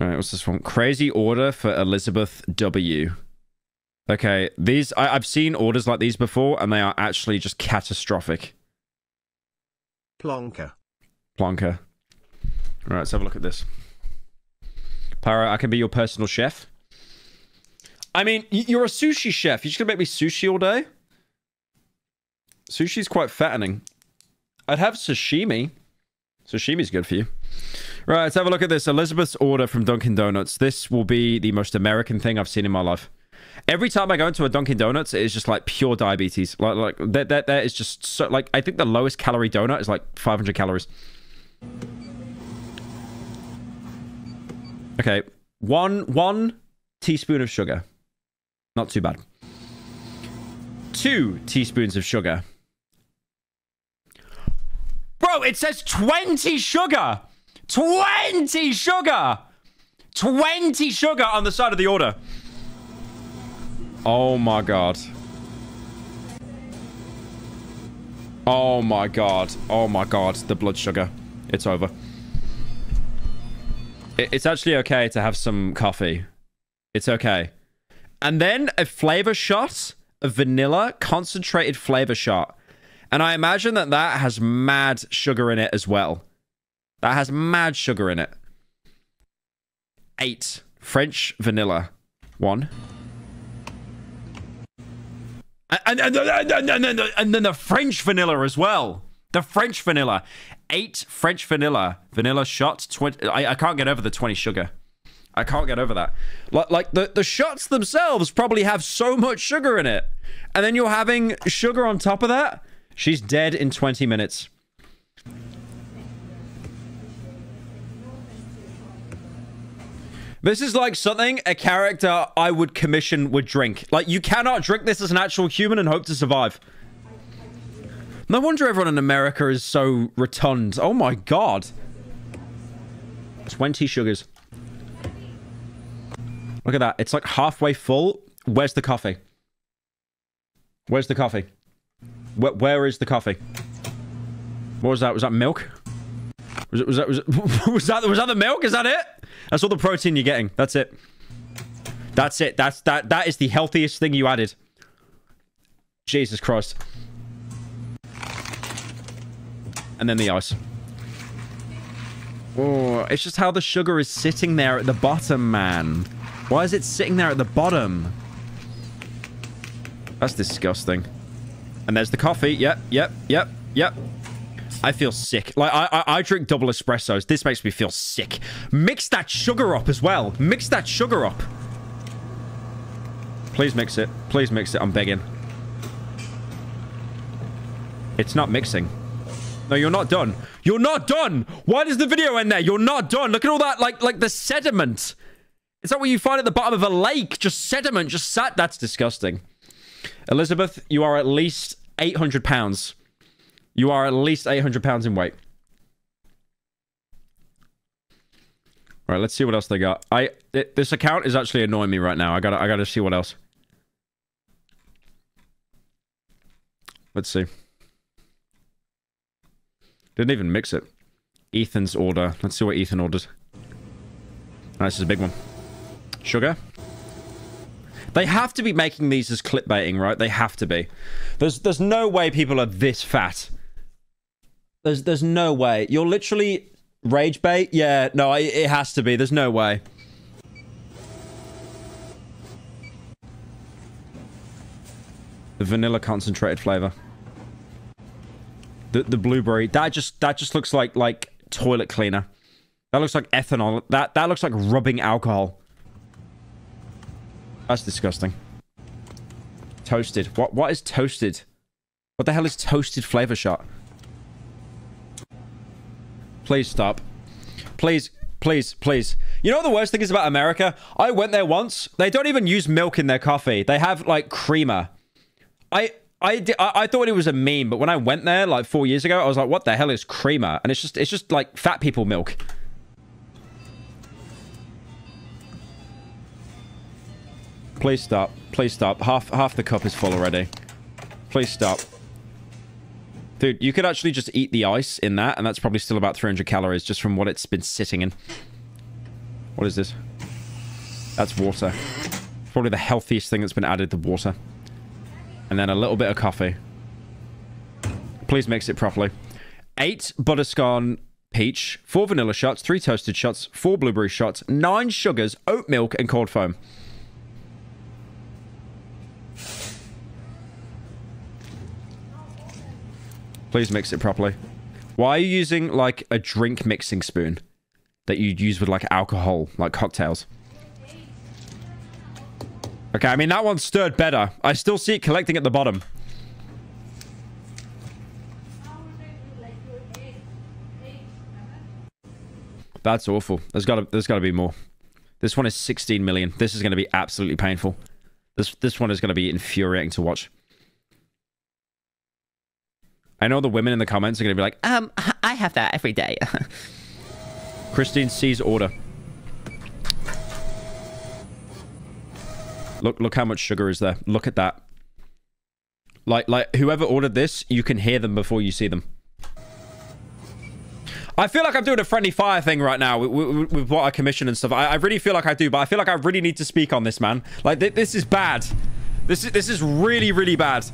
All right, what's this one? Crazy order for Elizabeth W. Okay, these... I've seen orders like these before, and they are actually just catastrophic. Plonker. Plonker. All right, let's have a look at this. Pyro, I can be your personal chef. I mean, you're a sushi chef. You're just gonna make me sushi all day? Sushi's quite fattening. I'd have sashimi. Sashimi's good for you. Right, let's have a look at this. Elizabeth's order from Dunkin' Donuts. This will be the most American thing I've seen in my life. Every time I go into a Dunkin' Donuts, it is just like pure diabetes. That is just so... Like, I think the lowest calorie donut is like 500 calories. Okay, one teaspoon of sugar. Not too bad. 2 teaspoons of sugar. Bro, it says 20 sugar! 20 sugar! 20 sugar on the side of the order. Oh my god. Oh my god. Oh my god. The blood sugar. It's over. It's actually okay to have some coffee. It's okay. And then a flavor shot. A vanilla concentrated flavor shot. And I imagine that that has mad sugar in it as well. That has mad sugar in it. 8. French vanilla. 1. And then the French vanilla as well. The French vanilla. 8 French vanilla. Vanilla shots. 20. I can't get over the 20 sugar. I can't get over that. Like the shots themselves probably have so much sugar in it. And then you're having sugar on top of that? She's dead in 20 minutes. This is like something a character I would commission would drink. Like, you cannot drink this as an actual human and hope to survive. No wonder everyone in America is so rotund. Oh my god. 20 sugars. Look at that. It's like halfway full. Where's the coffee? Where's the coffee? Where is the coffee? What was that? Was that milk? Was that the milk? Is that it? That's all the protein you're getting. That's it. That's it. That is the healthiest thing you added. Jesus Christ. And then the ice. Oh, it's just how the sugar is sitting there at the bottom, man. Why is it sitting there at the bottom? That's disgusting. And there's the coffee. Yep. I feel sick. Like, I drink double espressos. This makes me feel sick. Mix that sugar up as well. Mix that sugar up. Please mix it. Please mix it. I'm begging. It's not mixing. No, you're not done. You're not done. Why does the video end there? You're not done. Look at all that, like the sediment. It's not what you find at the bottom of a lake. Just sediment. Just sat. That's disgusting. Elizabeth, you are at least 800 pounds. You are at least 800 pounds in weight. All right, let's see what else they got. This account is actually annoying me right now. I gotta see what else. Let's see. Didn't even mix it. Ethan's order. Let's see what Ethan ordered. Oh, this is a big one. Sugar. They have to be making these as clickbaiting, right? They have to be. There's no way people are this fat. There's no way. You're literally rage bait. Yeah, no, it has to be. There's no way. The vanilla concentrated flavor. The blueberry. That just looks like toilet cleaner. That looks like ethanol. That looks like rubbing alcohol. That's disgusting. Toasted. What is toasted? What the hell is toasted flavor shot? Please stop. Please, please, please. You know what the worst thing is about America? I went there once. They don't even use milk in their coffee. They have like creamer. I thought it was a meme, but when I went there like 4 years ago, I was like, what the hell is creamer? And it's just like fat people milk. Please stop. Please stop. Half the cup is full already. Please stop. Dude, you could actually just eat the ice in that, and that's probably still about 300 calories just from what it's been sitting in. What is this? That's water. Probably the healthiest thing that's been added to water. And then a little bit of coffee. Please mix it properly. 8 butterscotch peach, 4 vanilla shots, 3 toasted shots, 4 blueberry shots, 9 sugars, oat milk, and cold foam. Please mix it properly. Why are you using, like, a drink mixing spoon that you'd use with, like, alcohol, like cocktails? Okay, I mean, that one stirred better. I still see it collecting at the bottom. That's awful. There's gotta be more. This one is 16 million. This is gonna be absolutely painful. This one is gonna be infuriating to watch. I know the women in the comments are going to be like, I have that every day. Christine sees order. Look how much sugar is there. Look at that. Like whoever ordered this, you can hear them before you see them. I feel like I'm doing a friendly fire thing right now with what I commission and stuff. I really feel like I do, but I feel like I really need to speak on this, man. Like, this is bad. This is really, really bad.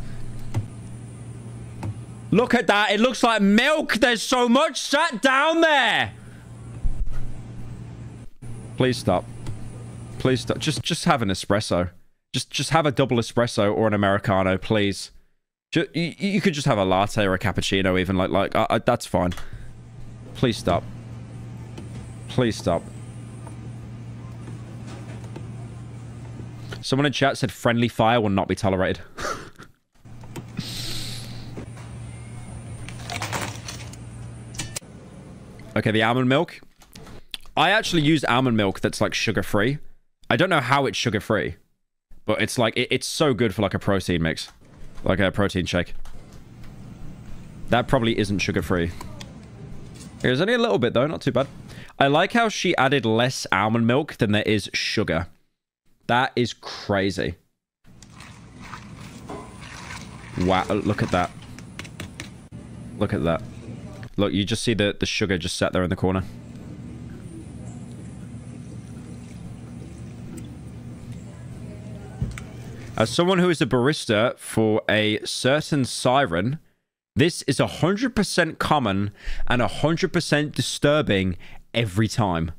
Look at that. It looks like milk. There's so much sat down there. Please stop. Please stop. Just have an espresso. Just have a double espresso or an Americano, please. You could just have a latte or a cappuccino even. Like that's fine. Please stop. Please stop. Someone in chat said friendly fire will not be tolerated. Okay, the almond milk. I actually use almond milk that's like sugar-free. I don't know how it's sugar-free, but it's like, it's so good for like a protein mix, like a protein shake. That probably isn't sugar-free. There's only a little bit though, not too bad. I like how she added less almond milk than there is sugar. That is crazy. Wow, look at that. Look at that. Look, you just see the sugar just sat there in the corner. As someone who is a barista for a certain siren, this is 100% common and 100% disturbing every time.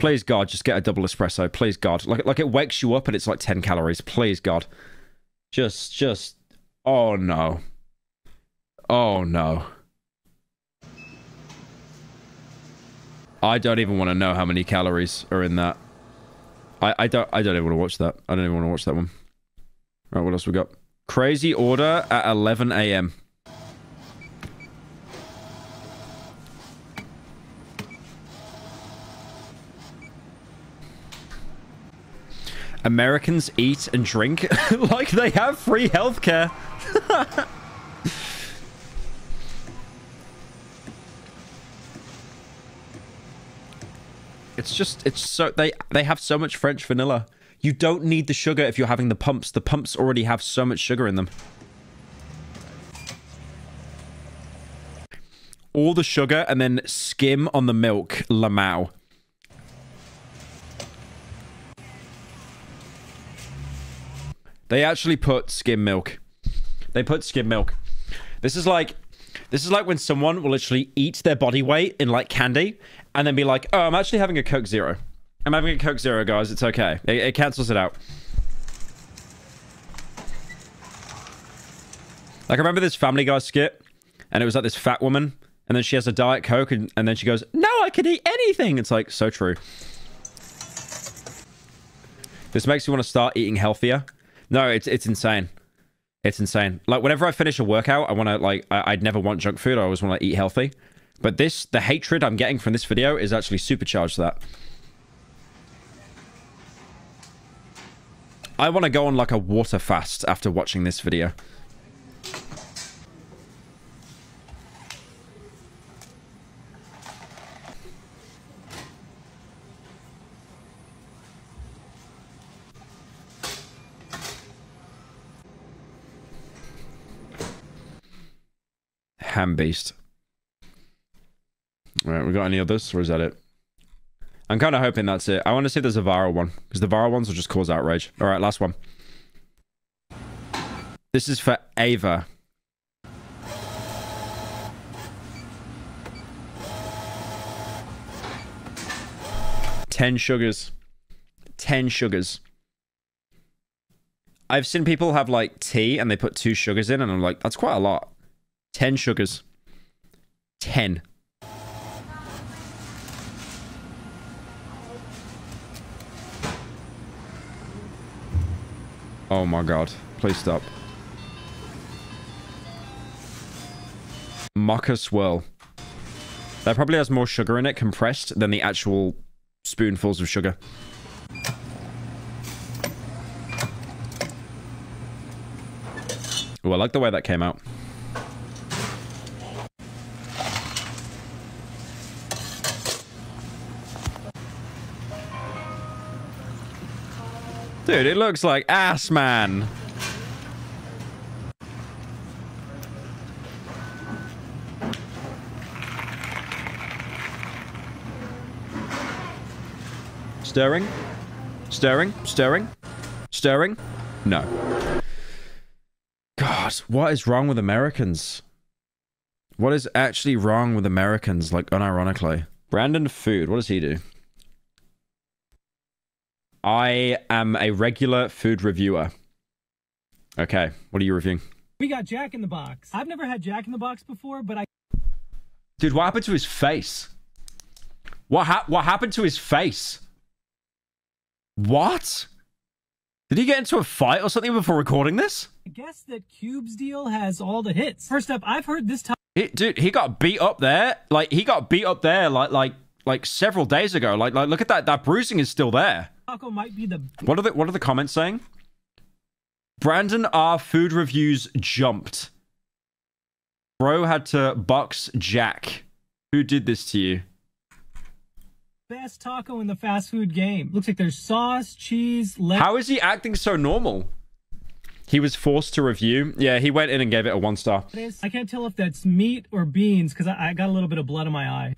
Please, God, just get a double espresso. Please, God. Like it wakes you up and it's like 10 calories. Please, God. Just, oh no. Oh no. I don't even want to know how many calories are in that. I don't even want to watch that. I don't even want to watch that one. All right, what else we got? Crazy order at 11 a.m. Americans eat and drink like they have free healthcare. They have so much French vanilla. You don't need the sugar if you're having the pumps. The pumps already have so much sugar in them. All the sugar and then skim on the milk, Lamau. They actually put skim milk. They put skim milk. This is like when someone will literally eat their body weight in like candy and then be like, oh, I'm actually having a Coke Zero. I'm having a Coke Zero, guys. It's okay. It cancels it out. Like, I remember this Family Guy skit and it was like this fat woman and then she has a Diet Coke and then she goes, no, I can eat anything. It's like, so true. This makes you want to start eating healthier. No, it's insane. It's insane. Like, whenever I finish a workout, I want to, like, I'd never want junk food. I always want to eat healthy. But the hatred I'm getting from this video is actually supercharged that. I want to go on, like, a water fast after watching this video. Ham beast. All right, we got any others, or is that it? I'm kind of hoping that's it. I want to see if there's a viral one, because the viral ones will just cause outrage. All right, last one. This is for Ava. Ten sugars. I've seen people have like tea and they put 2 sugars in, and I'm like, that's quite a lot. 10 sugars. 10. Oh my god. Please stop. Mocha swirl. That probably has more sugar in it compressed than the actual spoonfuls of sugar. Oh, I like the way that came out. Dude, it looks like ass, man. Stirring? Stirring? Stirring? Stirring? No. God, what is wrong with Americans? What is actually wrong with Americans, like, unironically? Brandon Food, what does he do? I am a regular food reviewer. Okay, what are you reviewing? We got Jack in the Box. I've never had Jack in the Box before, but I... Dude, what happened to his face? What happened to his face? What? Did he get into a fight or something before recording this? I guess that Cube's deal has all the hits. First up, I've heard this time. Dude, he got beat up there. Like, he got beat up there like several days ago. Like look at that. That bruising is still there. Taco might be the... What are the comments saying? Brandon R. Food Reviews jumped. Bro had to box Jack. Who did this to you? Best taco in the fast food game. Looks like there's sauce, cheese, lettuce. How is he acting so normal? He was forced to review. Yeah, he went in and gave it a 1 star. I can't tell if that's meat or beans because I got a little bit of blood in my eye.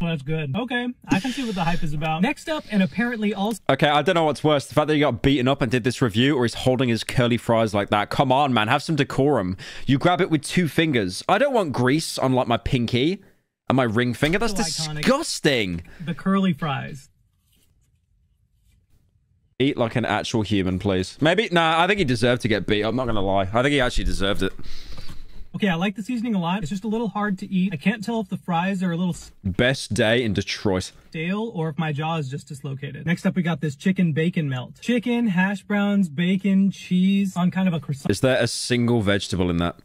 Well, that's good. Okay, I can see what the hype is about. Next up, and apparently also... Okay, I don't know what's worse. The fact that he got beaten up and did this review, or he's holding his curly fries like that. Come on, man. Have some decorum. You grab it with 2 fingers. I don't want grease on, like, my pinky. And my ring finger? That's so disgusting. The curly fries. Eat like an actual human, please. Maybe. Nah, I think he deserved to get beat. I'm not going to lie. I think he actually deserved it. Okay, I like the seasoning a lot. It's just a little hard to eat. I can't tell if the fries are a little... Best day in Detroit. ...stale or if my jaw is just dislocated. Next up, we got this chicken bacon melt. Chicken, hash browns, bacon, cheese on kind of a croissant. Is there a single vegetable in that?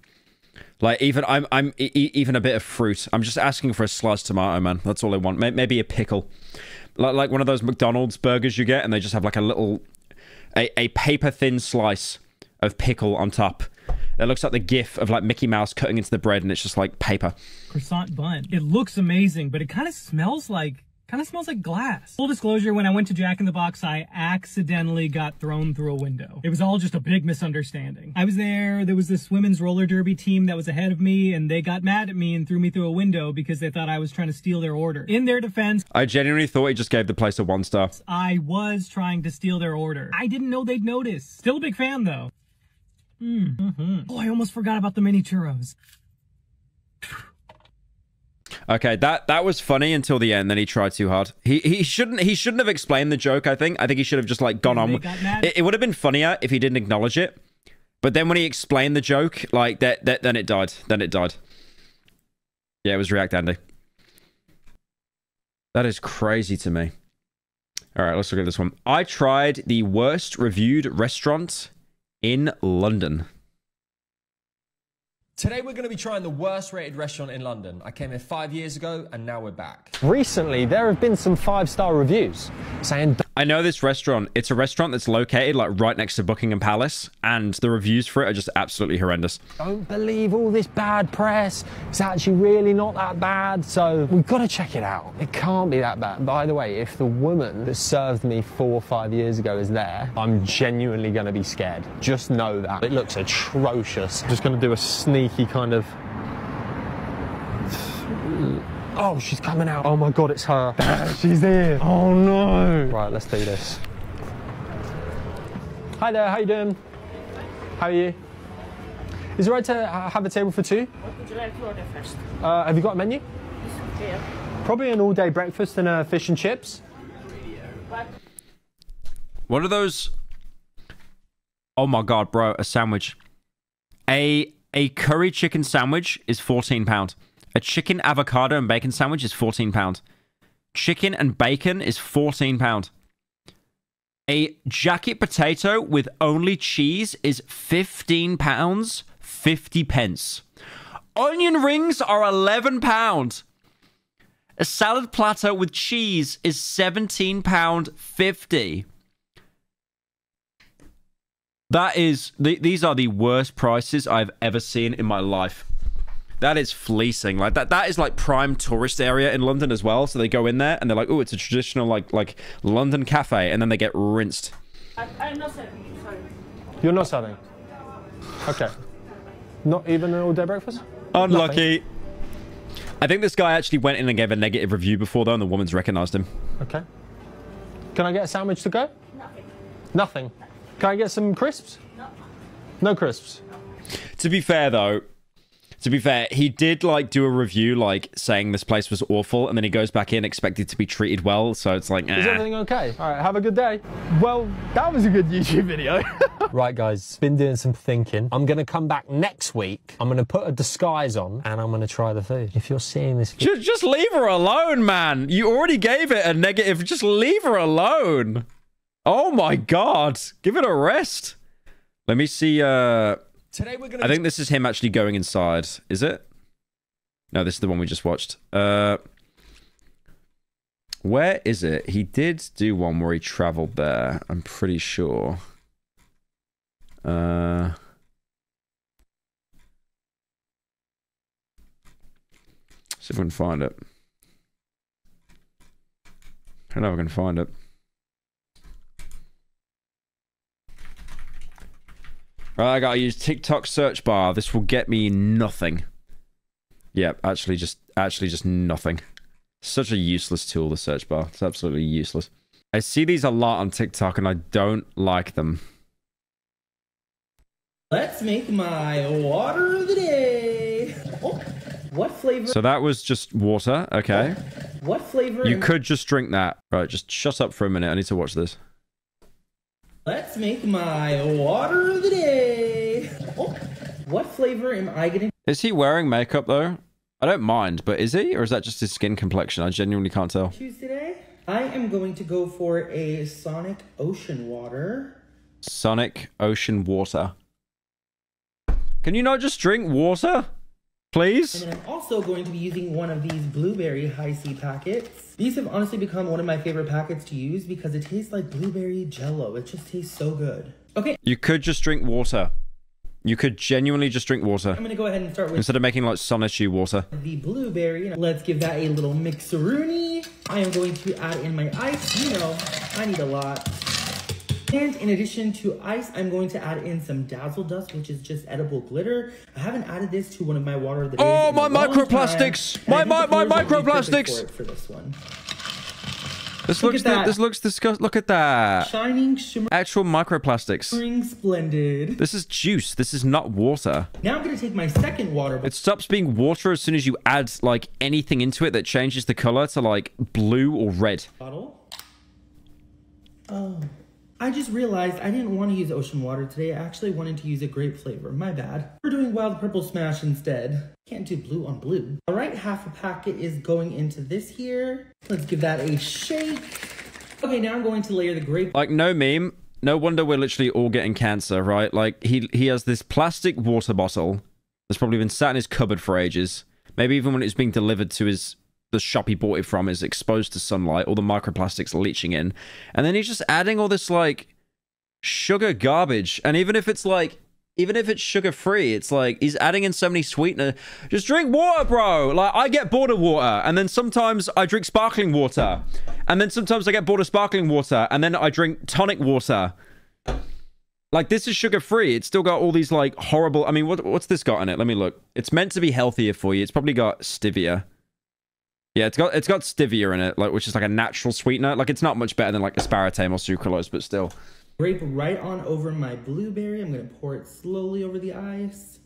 Like, even even a bit of fruit. I'm just asking for a sliced tomato, man. That's all I want. Maybe a pickle. Like one of those McDonald's burgers you get, and they just have like a little... A paper-thin slice of pickle on top. It looks like the gif of like Mickey Mouse cutting into the bread, and it's just like paper. Croissant bun. It looks amazing, but it kind of smells like glass. Full disclosure, when I went to Jack in the Box, I accidentally got thrown through a window. It was all just a big misunderstanding. I was there, there was this women's roller derby team that was ahead of me, and they got mad at me and threw me through a window because they thought I was trying to steal their order. In their defense, I genuinely thought he just gave the place a 1 star. I was trying to steal their order. I didn't know they'd notice. Still a big fan though. Oh, I almost forgot about the mini churros. Okay, that was funny until the end. Then he tried too hard. He shouldn't have explained the joke. I think he should have just like gone on. It would have been funnier if he didn't acknowledge it. But then when he explained the joke, like that, then it died. Yeah, it was React Andy. That is crazy to me. All right, let's look at this one. I tried the worst reviewed restaurant in London. Today we're going to be trying the worst rated restaurant in London. I came here 5 years ago and now we're back. Recently there have been some 5-star reviews saying... I know this restaurant. It's a restaurant that's located like right next to Buckingham Palace, and the reviews for it are just absolutely horrendous. Don't believe all this bad press. It's actually really not that bad, so we've got to check it out. It can't be that bad. By the way, if the woman that served me 4 or 5 years ago is there, I'm genuinely going to be scared. Just know that. It looks atrocious. I'm just going to do a sneaky kind of Oh, she's coming out. Oh my God, it's her. She's here. Oh no. Right, let's do this. Hi there, how you doing? How are you? Is it right to have a table for two? What would you like to order first? Have you got a menu? Yeah. Probably an all-day breakfast and a fish and chips. What are those? Oh my God, bro, a sandwich. A curry chicken sandwich is £14. A chicken avocado and bacon sandwich is £14. Chicken and bacon is £14. A jacket potato with only cheese is £15.50. Onion rings are £11. A salad platter with cheese is £17.50. That is, these are the worst prices I've ever seen in my life. That is fleecing. Like that is like prime tourist area in London as well. So they go in there and they're like, oh, it's a traditional like London cafe, and then they get rinsed. I'm not serving you, sorry. You're not serving? Okay. Not even an all-day breakfast? Unlucky. Nothing. I think this guy actually went in and gave a negative review before though, and the woman's recognized him. Okay. Can I get a sandwich to go? Nothing. Nothing? Can I get some crisps? No. No crisps? No. To be fair though, he did like do a review like saying this place was awful, and then he goes back in expected to be treated well, so it's like, eh. Is everything okay? All right, have a good day. Well, that was a good YouTube video. Right guys, been doing some thinking. I'm gonna come back next week. I'm gonna put a disguise on and I'm gonna try the food. If you're seeing this video, just leave her alone, man. You already gave it a negative. Just leave her alone. Oh my God, give it a rest. Let me see. Today we're gonna, I think this is him actually going inside. Is it? No, this is the one we just watched. Where is it? He did do one where he traveled there, I'm pretty sure. See if we can find it. I don't know if I can find it. Right, I gotta use TikTok search bar. This will get me nothing. Yeah, actually just nothing. Such a useless tool, the search bar. It's absolutely useless. I see these a lot on TikTok and I don't like them. Let's make my water of the day. Oh, what flavor? So that was just water, okay. What flavor? You could just drink that. Right, just shut up for a minute. I need to watch this. Let's make my water of the day. Oh, what flavor am I getting? Is he wearing makeup though? I don't mind, but is he? Or is that just his skin complexion? I genuinely can't tell. Today, I am going to go for a Sonic Ocean Water. Sonic Ocean Water. Can you not just drink water? Please? And then I'm also going to be using one of these blueberry high C packets. These have honestly become one of my favorite packets to use because it tastes like blueberry jello. It just tastes so good. Okay. You could just drink water. You could genuinely just drink water. I'm going to go ahead and start with, instead of making like Sonishu water, the blueberry. Let's give that a little mixeroonie. I am going to add in my ice. You know, I need a lot. And in addition to ice, I'm going to add in some Dazzle Dust, which is just edible glitter. I haven't added this to one of my water of the days. Oh, my microplastics! My microplastics! For this one. This looks disgusting. Look at that. Shining, shimmering. Actual microplastics. Shimmering splendid. This is juice. This is not water. Now I'm going to take my second water bottle. It stops being water as soon as you add, like, anything into it that changes the color to, like, blue or red. Bottle. Oh. I just realized I didn't want to use ocean water today. I actually wanted to use a grape flavor. My bad. We're doing Wild Purple Smash instead. Can't do blue on blue. All right, half a packet is going into this here. Let's give that a shake. Okay, now I'm going to layer the grape. Like, no meme. No wonder we're literally all getting cancer, right? Like, he has this plastic water bottle that's probably been sat in his cupboard for ages. Maybe even when it's being delivered to his... the shop he bought it from is exposed to sunlight, all the microplastics leaching in, and then he's just adding all this like sugar garbage. And even if it's sugar free, it's like he's adding in so many sweetener. Just drink water, bro. Like, I get bored of water, and then sometimes I drink sparkling water, and then sometimes I get bored of sparkling water, and then I drink tonic water. Like, this is sugar-free. It's still got all these, like, horrible... I mean, what's this got in it? Let me look. It's meant to be healthier for you. It's probably got stevia. Yeah, it's got stevia in it, like, which is like a natural sweetener. Like, it's not much better than like aspartame or sucralose, but still. Grape right on over my blueberry. I'm gonna pour it slowly over the ice.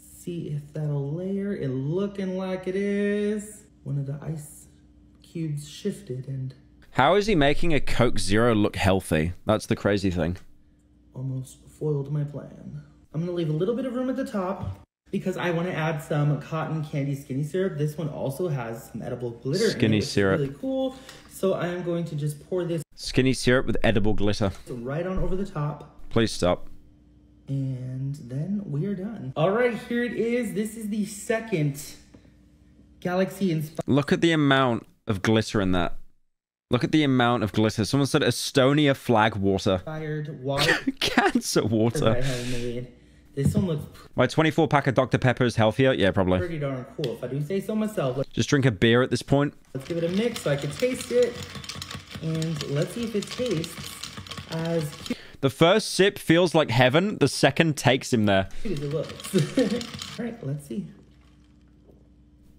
See if that'll layer. It looking like it is. One of the ice cubes shifted and... How is he making a Coke Zero look healthy? That's the crazy thing. Almost foiled my plan. I'm gonna leave a little bit of room at the top because I want to add some cotton candy skinny syrup. This one also has some edible glitter in it, syrup. Really cool. So I am going to just pour this skinny syrup with edible glitter right on over the top. Please stop. And then we are done. All right, here it is. This is the second Galaxy inspired. Look at the amount of glitter in that. Look at the amount of glitter. Someone said Estonia flag water. Fired water. Cancer water. I have made. This one looks... My 24-pack of Dr. Pepper is healthier? Yeah, probably. Pretty darn cool, if I do say so myself. Just drink a beer at this point. Let's give it a mix so I can taste it. And let's see if it tastes as cute. The first sip feels like heaven. The second takes him there. Cute as it looks. All right, let's see.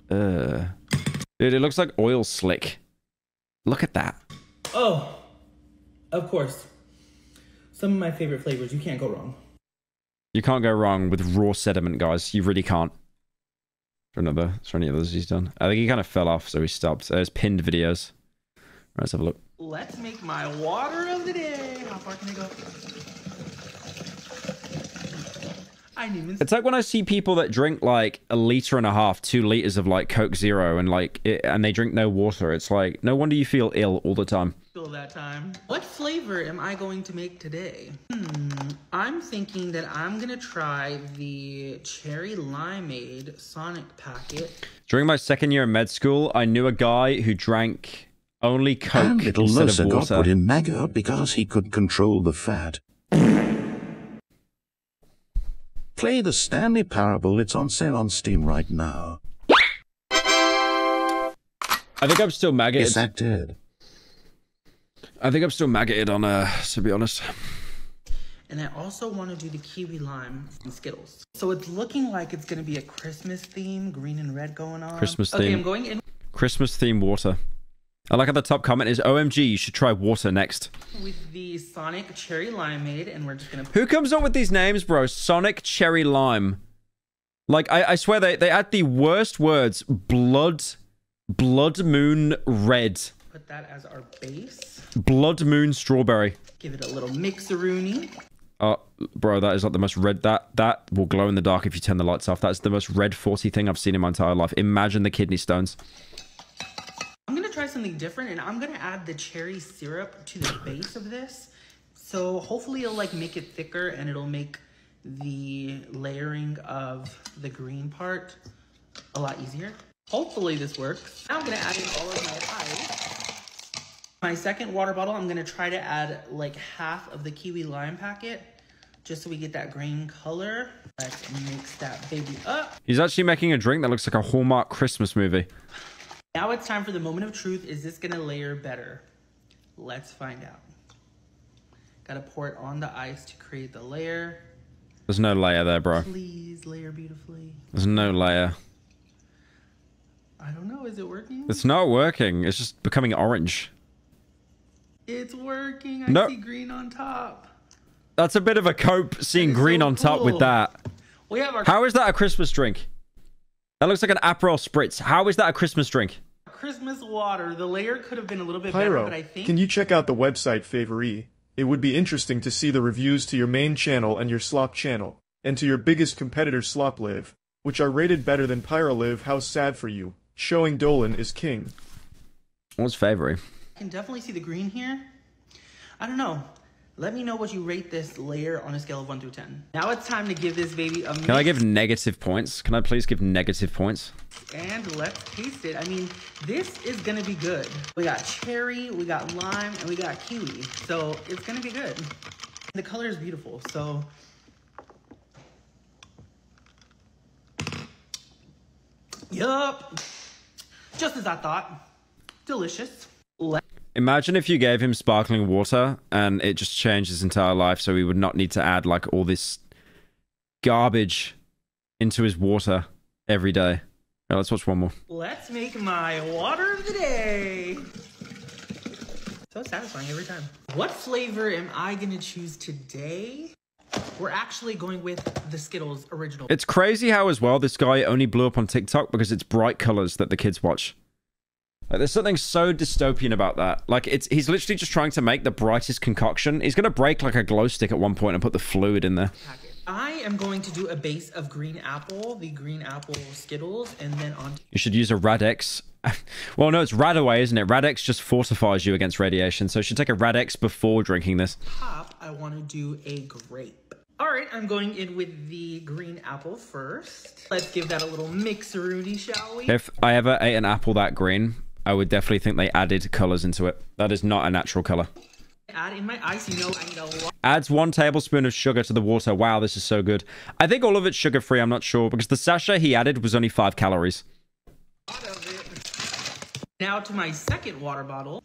Dude, it looks like oil slick. Look at that. Oh, of course. Some of my favorite flavors. You can't go wrong. You can't go wrong with raw sediment, guys. You really can't. Is there any others he's done? I think he kind of fell off, so he stopped. There's pinned videos. All right, let's have a look. Let's make my water of the day. How far can I go? I didn't even... It's like when I see people that drink like 1.5 liters, 2 liters of like Coke Zero and like it, and they drink no water. It's like, no wonder you feel ill all the time. What flavor am I going to make today? I'm thinking that I'm gonna try the cherry limeade Sonic packet. During my second year in med school, I knew a guy who drank only Coke instead of water. Got put in MAGA because he could control the fat. Play the Stanley Parable. It's on sale on Steam right now. I think I'm still maggoted. Yes, I think I'm still maggoted on, to be honest. And I also want to do the kiwi lime and Skittles. So it's looking like it's going to be a Christmas theme, green and red going on. Christmas theme. Okay, I'm going in. Christmas theme water. I like how the top comment is, OMG, you should try water next. With the Sonic Cherry Limeade, and we're just gonna... Who comes up with these names, bro? Sonic Cherry Lime. Like, I swear they add the worst words. Blood Moon Red. Put that as our base. Blood Moon Strawberry. Give it a little mixeroony. Oh, bro, that is like the most red... That will glow in the dark if you turn the lights off. That's the most red 40 thing I've seen in my entire life. Imagine the kidney stones. I'm gonna try something different, and I'm gonna add the cherry syrup to the base of this, so hopefully it'll like make it thicker and it'll make the layering of the green part a lot easier. Hopefully this works. Now I'm gonna add in all of my ice. My second water bottle, I'm gonna try to add like half of the kiwi lime packet just so we get that green color. Let's mix that baby up. He's actually making a drink that looks like a Hallmark Christmas movie. Now it's time for the moment of truth. Is this gonna layer better? Let's find out. Gotta pour it on the ice to create the layer. There's no layer there, bro. Please layer beautifully. There's no layer. I don't know, is it working? It's not working. It's just becoming orange. It's working. I see green on top. That's a bit of a cope, seeing green on top with that. We have our... How is that a Christmas drink? That looks like an Aperol Spritz. How is that a Christmas drink? Christmas water. The layer could have been a little bit better, but I think... Can you check out the website Favorie? It would be interesting to see the reviews to your main channel and your Slop channel, and to your biggest competitor Slop Live, which are rated better than Pyro Live. How sad for you. Showing Dolan is king. What's Favorie? I can definitely see the green here. I don't know. Let me know what you rate this layer on a scale of 1 through 10. Now it's time to give this baby a... Can I give negative points? Can I please give negative points? And let's taste it. I mean, this is gonna be good. We got cherry, we got lime, and we got kiwi. So it's gonna be good. The color is beautiful, so... Yup. Just as I thought. Delicious. Imagine if you gave him sparkling water and it just changed his entire life, so he would not need to add like all this garbage into his water every day. Right, let's watch one more. Let's make my water of the day. So satisfying every time. What flavor am I going to choose today? We're actually going with the Skittles original. It's crazy how as well this guy only blew up on TikTok because it's bright colors that the kids watch. Like, there's something so dystopian about that. Like, he's literally just trying to make the brightest concoction. He's going to break like a glow stick at one point and put the fluid in there. I am going to do a base of green apple, the green apple Skittles, and then on... You should use a Radex. Well, no, it's Radaway, isn't it? Radex just fortifies you against radiation, so you should take a Radex before drinking this. Top, I want to do a grape. All right, I'm going in with the green apple first. Let's give that a little mix-a-rooney, shall we? If I ever ate an apple that green, I would definitely think they added colors into it. That is not a natural color. Add in my ice, you know, I need a lot. Adds 1 tablespoon of sugar to the water. Wow, this is so good. I think all of it's sugar-free. I'm not sure because the sachet he added was only 5 calories. Now to my second water bottle.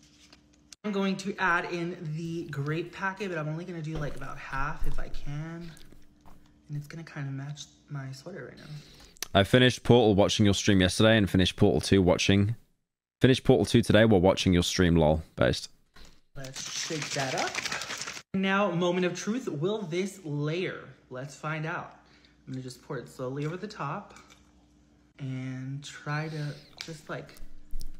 I'm going to add in the grape packet, but I'm only going to do like about half if I can. And it's going to kind of match my sweater right now. I finished Portal watching your stream yesterday and finished Portal 2 watching. Finished Portal 2 today while watching your stream, lol, based. Let's shake that up. Now, moment of truth. Will this layer? Let's find out. I'm going to just pour it slowly over the top and try to just like...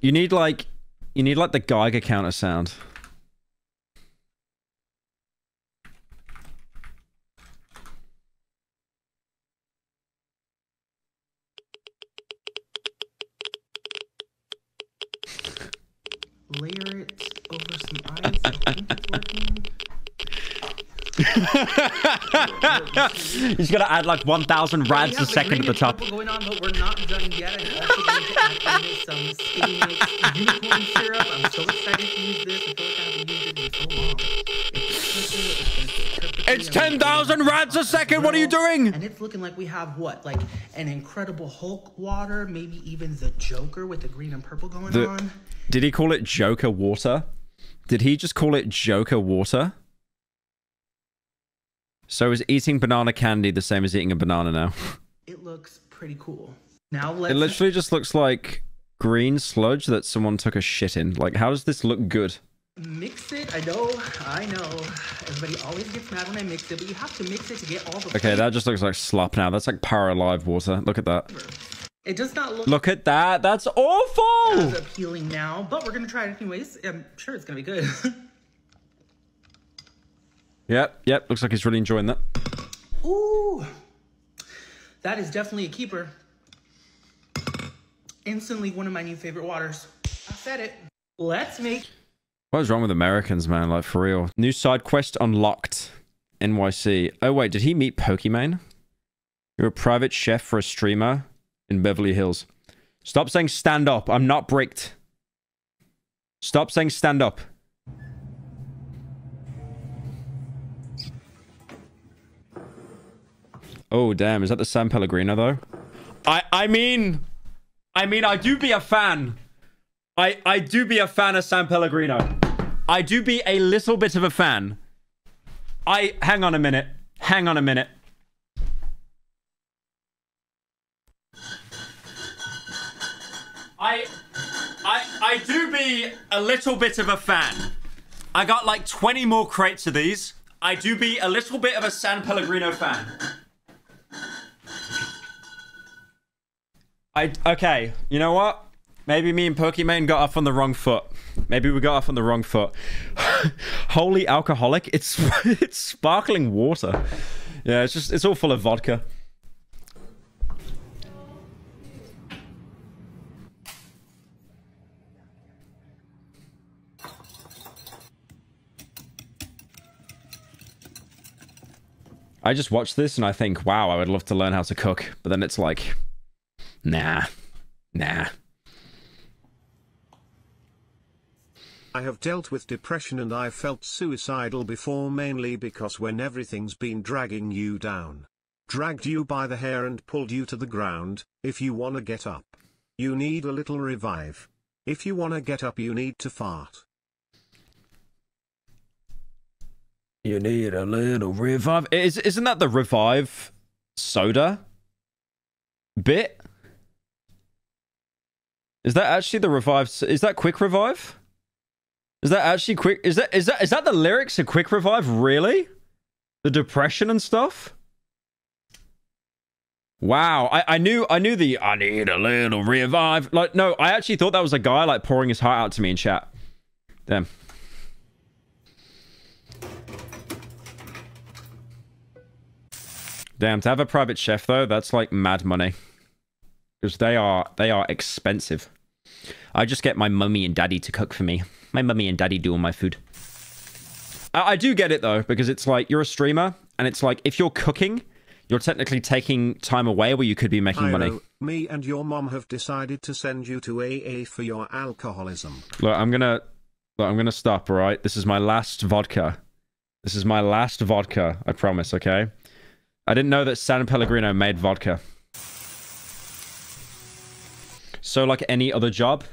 You need like the Geiger counter sound. Layer it over some ice. I think it's working. He's gonna add like 1,000 rads a second at the top. Going on, but we're not done yet. I'm going to some unicorn syrup. I'm so excited to use this. I feel like I haven't used it in so long. It's 10,000 rads a second. What are you doing? And it's looking like we have what, like an Incredible Hulk water, maybe even the Joker with the green and purple going on. Did he call it Joker water? Did he just call it Joker water? So is eating banana candy the same as eating a banana now? It looks pretty cool. Now let's... It literally just looks like green sludge that someone took a shit in. Like, how does this look good? Mix it. I know. Everybody always gets mad when I mix it, but you have to mix it to get all the... Okay, flavor. That just looks like slop now. That's like Pyro Live water. Look at that. It does not look... Look at that. That's awful! That's appealing now, but we're going to try it anyways. I'm sure it's going to be good. Yep. Looks like he's really enjoying that. Ooh, that is definitely a keeper. Instantly one of my new favorite waters. I said it. Let's make... What is wrong with Americans, man? Like, for real. New side quest unlocked. NYC. Oh, wait. Did he meet Pokimane? You're a private chef for a streamer in Beverly Hills. Stop saying stand up. I'm not bricked. Stop saying stand up. Oh, damn. Is that the San Pellegrino, though? I mean, I do be a fan. I do be a fan of San Pellegrino. I do be a little bit of a fan. Hang on a minute. I do be a little bit of a fan. I got like 20 more crates of these. I do be a little bit of a San Pellegrino fan. Okay, you know what? Maybe me and Pokimane got off on the wrong foot. Holy alcoholic. It's sparkling water. Yeah, it's all full of vodka. I just watched this and I think, wow, I would love to learn how to cook. But then it's like... Nah. I have dealt with depression and I felt suicidal before, mainly because when everything's been dragging you down, dragged you by the hair and pulled you to the ground, if you wanna get up, you need a little revive. If you wanna get up, you need to fart. You need a little revive. Isn't that the revive soda bit? Is that actually the revive? Is that quick revive? Is that actually quick? Is that the lyrics of quick revive? Really? The depression and stuff? Wow, I knew the I need a little revive. Like, no, I actually thought that was a guy like pouring his heart out to me in chat. Damn. Damn, to have a private chef though, that's like mad money. Because they are expensive. I just get my mummy and daddy to cook for me. My mummy and daddy do all my food. I do get it though, because it's like you're a streamer and it's like if you're cooking, you're technically taking time away where you could be making money. Me and your mom have decided to send you to AA for your alcoholism. Look, I'm gonna stop, all right? This is my last vodka. This is my last vodka, I promise, okay? I didn't know that San Pellegrino made vodka. So like any other job?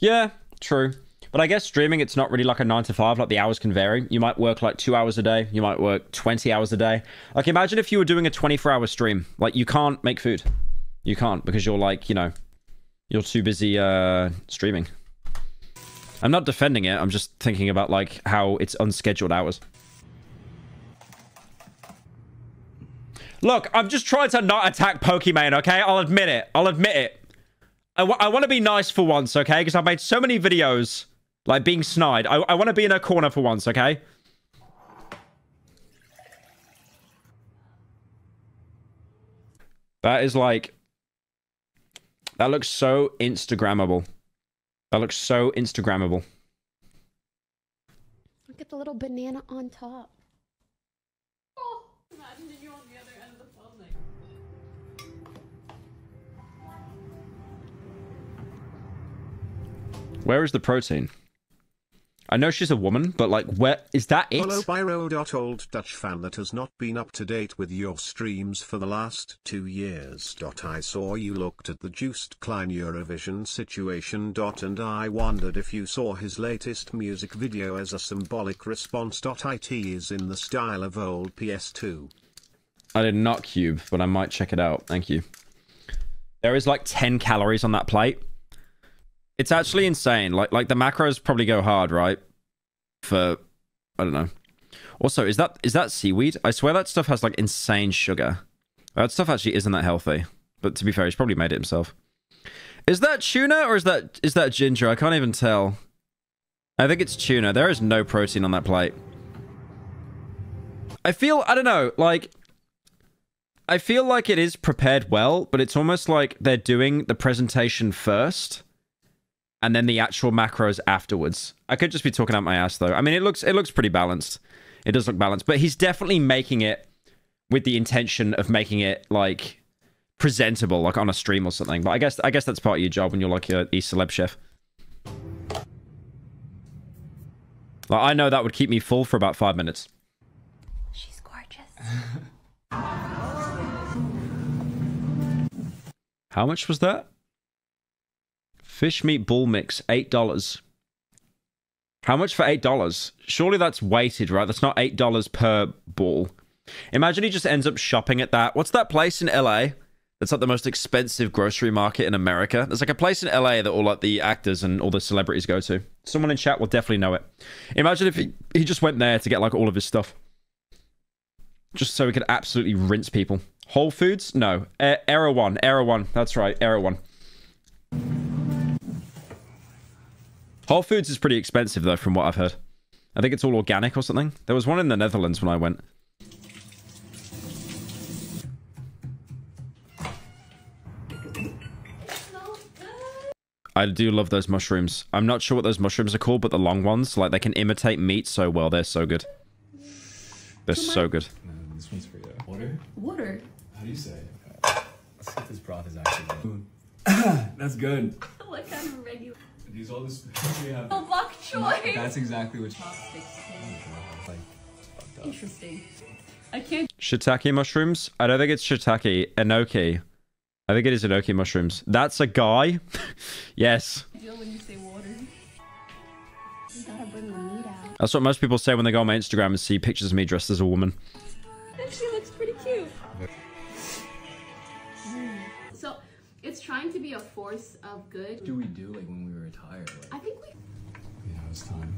Yeah, true. But I guess streaming, it's not really like a 9 to 5, like the hours can vary. You might work like 2 hours a day. You might work 20 hours a day. Like imagine if you were doing a 24-hour stream, like you can't make food. You can't because you're like, you know, you're too busy streaming. I'm not defending it. I'm just thinking about like how it's unscheduled hours. Look, I'm just trying to not attack Pokimane, okay? I'll admit it. I'll admit it. I want to be nice for once, okay? Because I've made so many videos like being snide. I want to be in her corner for once, okay? That is like... That looks so Instagrammable. That looks so Instagrammable. Look at the little banana on top. Oh, imagine you on the other end of the building. Where is the protein? I know she's a woman, but like, where is that it? Hello, Byro. Old Dutch fan that has not been up to date with your streams for the last 2 years. I saw you looked at the Juiced Klein Eurovision situation. And I wondered if you saw his latest music video as a symbolic response. It is in the style of old PS2. I did not cube, but I might check it out. Thank you. There is like 10 calories on that plate. It's actually insane. Like the macros probably go hard, right? For, I don't know. Also, is that seaweed? I swear that stuff has like insane sugar. That stuff actually isn't that healthy. But to be fair, he's probably made it himself. Is that tuna or is that ginger? I can't even tell. I think it's tuna. There is no protein on that plate. I don't know, like... I feel like it is prepared well, but it's almost like they're doing the presentation first. And then the actual macros afterwards. I could just be talking out my ass though. I mean, it looks pretty balanced. It does look balanced, but he's definitely making it with the intention of making it like presentable, like on a stream or something. But I guess that's part of your job when you're like a celeb chef. Like I know that would keep me full for about 5 minutes. She's gorgeous. How much was that? Fish meat ball mix, $8. How much for $8? Surely that's weighted, right? That's not $8 per ball. Imagine he just ends up shopping at that. What's that place in LA? That's like the most expensive grocery market in America. There's like a place in LA that all like the actors and all the celebrities go to. Someone in chat will definitely know it. Imagine if he just went there to get like all of his stuff. Just so he could absolutely rinse people. Whole Foods? No. Erewhon. Erewhon. That's right. Erewhon. Whole Foods is pretty expensive though, from what I've heard. I think it's all organic or something. There was one in the Netherlands when I went. I do love those mushrooms. I'm not sure what those mushrooms are called, but the long ones, like they can imitate meat so well. They're so good. They're so good. No, this one's for you. Water? Water? How do you say it? Let's see if this broth is actually good. That's good. What kind of regular? These all this yeah. The bok choy. That's exactly what interesting. I can't shiitake mushrooms. I don't think it's shiitake. Enoki. I think it is enoki mushrooms. That's a guy. Yes. I feel when you say water. You gotta bring the meat out. That's what most people say when they go on my Instagram and see pictures of me dressed as a woman. She looks pretty cute. Yeah. So it's trying to be a force of good. What do we do like when we retire? Like, I think yeah, it's time.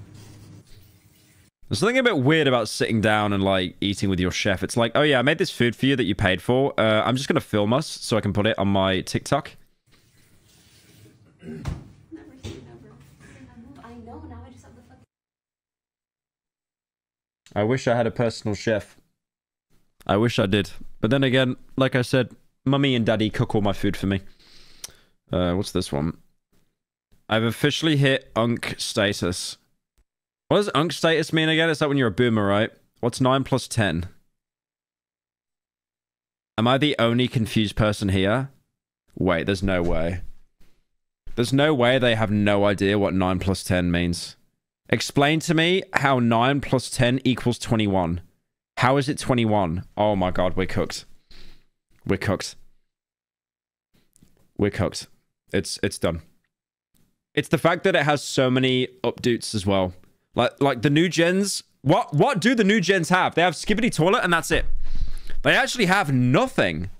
There's something a bit weird about sitting down and like eating with your chef. It's like, oh yeah, I made this food for you that you paid for. I'm just gonna film us so I can put it on my TikTok. Never say never. I know, now I just have the fucking. I wish I had a personal chef. I wish I did. But then again, like I said, mummy and daddy cook all my food for me. What's this one? I've officially hit Unk status. What does Unk status mean again? It's like when you're a boomer, right? What's 9 plus 10? Am I the only confused person here? Wait, there's no way. There's no way they have no idea what 9 plus 10 means. Explain to me how 9 plus 10 equals 21. How is it 21? Oh my god, we're cooked. We're cooked. We're cooked. It's done. It's the fact that it has so many updates as well. Like the new gens, what do the new gens have? They have Skibbity Toilet and that's it. They actually have nothing.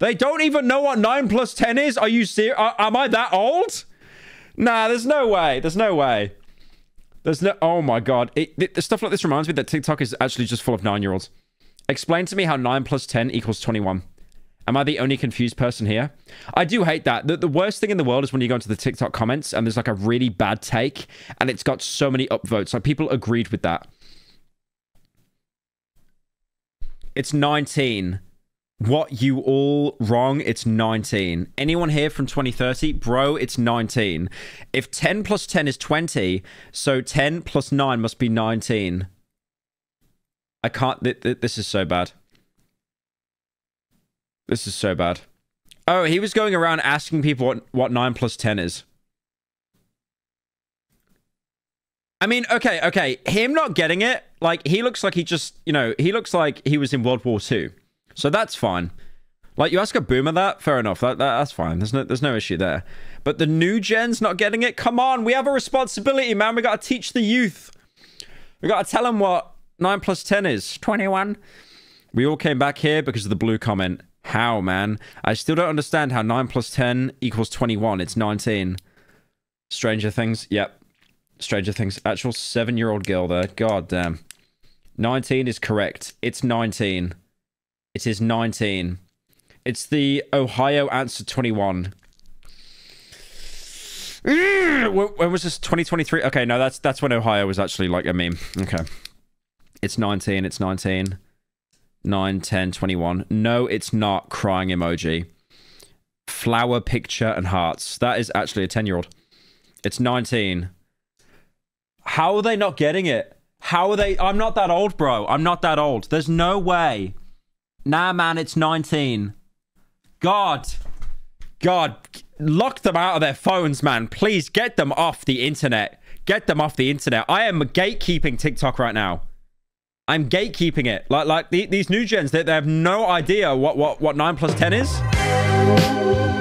They don't even know what 9 plus 10 is. Are you serious? Am I that old? Nah, there's no way. There's no way. There's no... Oh my god. The stuff like this reminds me that TikTok is actually just full of 9-year-olds. Explain to me how 9 plus 10 equals 21. Am I the only confused person here? I do hate that. The worst thing in the world is when you go into the TikTok comments and there's like a really bad take and it's got so many upvotes. Like people agreed with that. It's 19. What, you all wrong? It's 19. Anyone here from 2030? Bro, it's 19. If 10 plus 10 is 20, so 10 plus 9 must be 19. I can't... this is so bad. This is so bad. Oh, he was going around asking people what 9 plus 10 is. I mean, okay. Him not getting it, like, he looks like he just, you know, he looks like he was in World War II. So that's fine. Like, you ask a boomer that, fair enough. That's fine. There's no issue there. But the new gen's not getting it? Come on, we have a responsibility, man. We got to teach the youth. We got to tell them what 9 plus 10 is. 21. We all came back here because of the blue comment. How, man? I still don't understand how 9 plus 10 equals 21. It's 19. Stranger Things. Yep. Stranger Things. Actual 7-year-old girl there. God damn. 19 is correct. It's 19. It is 19. It's the Ohio answer 21. When was this? 2023? Okay, no, that's when Ohio was actually like a meme. Okay. It's 19. It's 19. 9, 10, 21. No, it's not. Crying emoji. Flower picture and hearts. That is actually a 10-year-old. It's 19. How are they not getting it? How are they? I'm not that old, bro. I'm not that old. There's no way. Nah, man, it's 19. God. Lock them out of their phones, man. Please get them off the internet. Get them off the internet. I am gatekeeping TikTok right now. I'm gatekeeping it. Like these new gens, they have no idea what 9 plus 10 is.